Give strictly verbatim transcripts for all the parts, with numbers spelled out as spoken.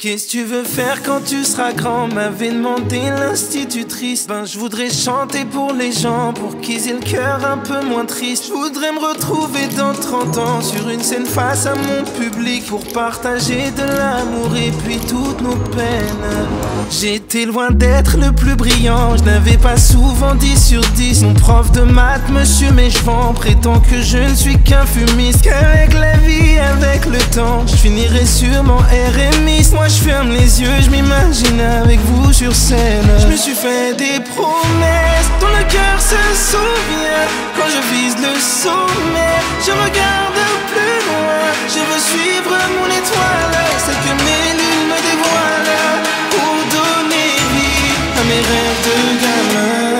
Qu'est-ce que tu veux faire quand tu seras grand? M'avait demandé l'institutrice. Ben je voudrais chanter pour les gens, pour qu'ils aient le cœur un peu moins triste. Je voudrais me retrouver dans trente ans sur une scène face à mon public, pour partager de l'amour et puis toutes nos peines. J'étais loin d'être le plus brillant, je n'avais pas souvent dix sur dix. Mon prof de maths, monsieur Méchevant, prétend que je ne suis qu'un fumiste, qu'avec la vie, avec le temps, je finirai sûrement R M I. Moi je ferme les yeux, je m'imagine avec vous sur scène. Je me suis fait des promesses dont le cœur se souvient. Quand je vise le sommet, je regarde plus loin. Je veux suivre mon étoile, celle que mes lunes me dévoilent, pour donner vie à mes rêves de gamin.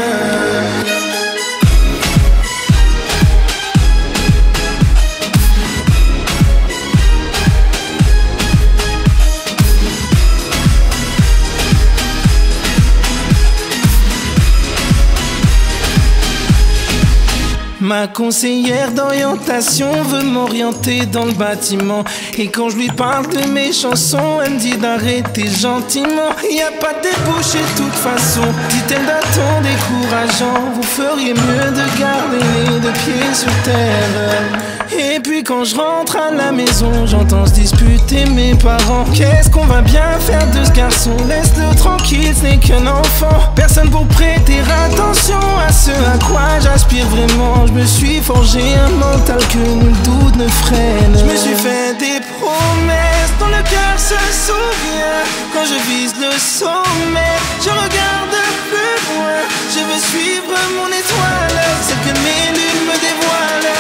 Ma conseillère d'orientation veut m'orienter dans le bâtiment, et quand je lui parle de mes chansons, elle me dit d'arrêter gentiment. Y a pas de débouché de toute façon, dit-elle d'un ton décourageant. Vous feriez mieux de garder les deux pieds sur terre. Et puis quand je rentre à la maison, j'entends se disputer mes parents. Qu'est-ce qu'on va bien faire de ce garçon? Laisse-le tranquille, ce n'est qu'un enfant. Personne pour prêter attention à ce à quoi j'aspire vraiment. Je me suis forgé un mental que nul doute ne freine. Je me suis fait des promesses dont le cœur se souvient. Quand je vise le sommet, je regarde plus loin. Je veux suivre mon étoile, celle que mes lunes me dévoilent,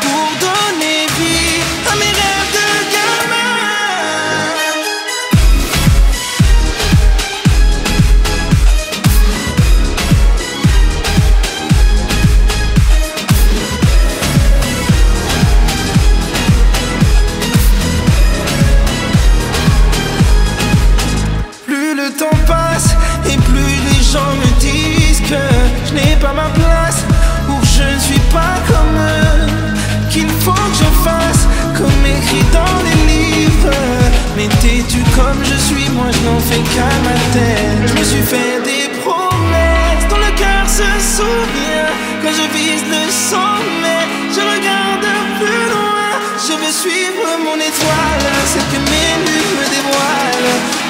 pour donner vie à mes rêves de gamin. Je n'ai pas ma place, ou je ne suis pas comme eux, qu'il faut que je fasse comme écrit dans les livres. Mais têtu comme je suis, moi je n'en fais qu'à ma tête. Je me suis fait des promesses dont le cœur se souvient. Quand je vise le sommet, je regarde plus loin. Je veux suivre mon étoile, celle que mes lunes me dévoilent,